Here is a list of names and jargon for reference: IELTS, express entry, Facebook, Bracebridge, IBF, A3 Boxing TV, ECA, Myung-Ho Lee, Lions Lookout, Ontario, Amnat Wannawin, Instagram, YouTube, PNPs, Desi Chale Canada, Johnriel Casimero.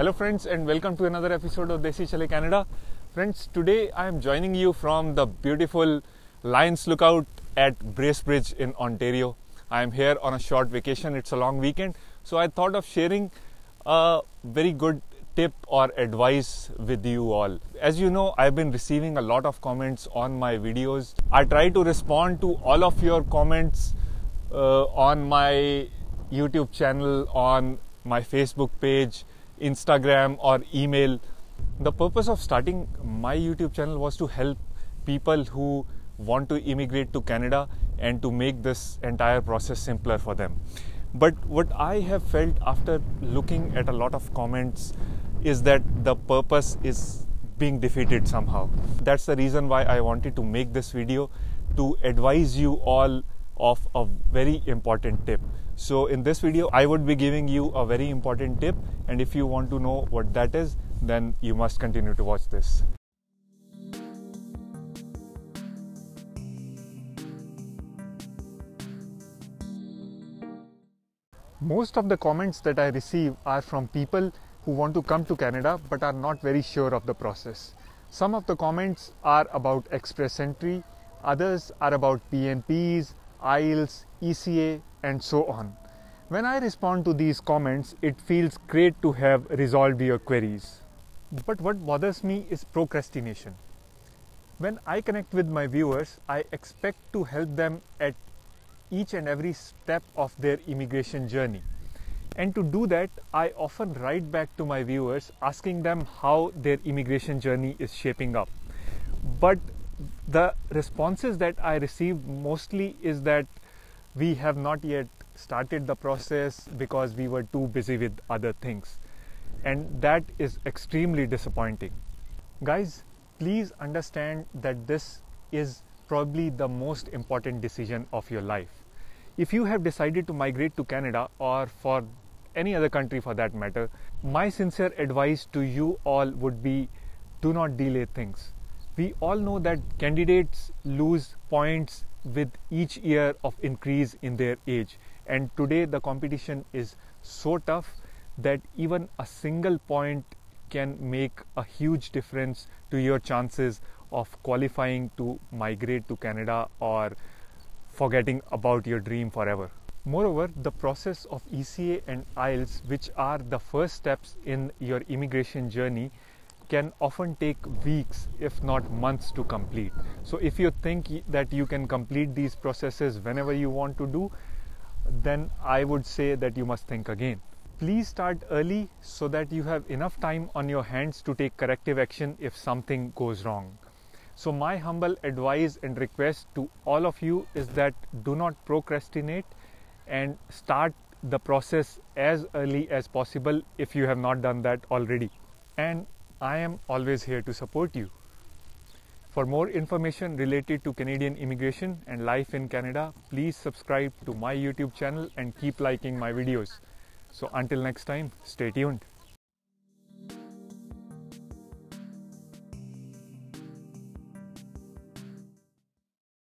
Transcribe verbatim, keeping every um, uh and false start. Hello friends, and welcome to another episode of Desi Chale Canada. Friends, today I am joining you from the beautiful Lions Lookout at Bracebridge in Ontario. I am here on a short vacation. It's a long weekend, so I thought of sharing a very good tip or advice with you all. As you know, I've been receiving a lot of comments on my videos. I try to respond to all of your comments uh, on my YouTube channel, on my Facebook page, Instagram, or email. The purpose of starting my YouTube channel was to help people who want to immigrate to Canada and to make this entire process simpler for them. But what I have felt after looking at a lot of comments is that the purpose is being defeated somehow. That's the reason why I wanted to make this video, to advise you all of a very important tip. So in this video, I would be giving you a very important tip, and if you want to know what that is, then you must continue to watch this. Most of the comments that I receive are from people who want to come to Canada but are not very sure of the process. Some of the comments are about express entry, others are about P N Ps, I E L T S, E C A, and so on. When I respond to these comments, it feels great to have resolved your queries. But what bothers me is procrastination. When I connect with my viewers, I expect to help them at each and every step of their immigration journey. And to do that, I often write back to my viewers asking them how their immigration journey is shaping up. But the responses that I received mostly is that we have not yet started the process because we were too busy with other things. And that is extremely disappointing. Guys, please understand that this is probably the most important decision of your life. If you have decided to migrate to Canada, or for any other country for that matter, my sincere advice to you all would be, do not delay things. We all know that candidates lose points with each year of increase in their age, and today the competition is so tough that even a single point can make a huge difference to your chances of qualifying to migrate to Canada or forgetting about your dream forever. Moreover, the process of E C A and I E L T S, which are the first steps in your immigration journey, can often take weeks, if not months, to complete. So if you think that you can complete these processes whenever you want to do, then I would say that you must think again. Please start early so that you have enough time on your hands to take corrective action if something goes wrong. So my humble advice and request to all of you is that do not procrastinate and start the process as early as possible if you have not done that already. And I am always here to support you. For more information related to Canadian immigration and life in Canada, please subscribe to my YouTube channel and keep liking my videos. So until next time, stay tuned.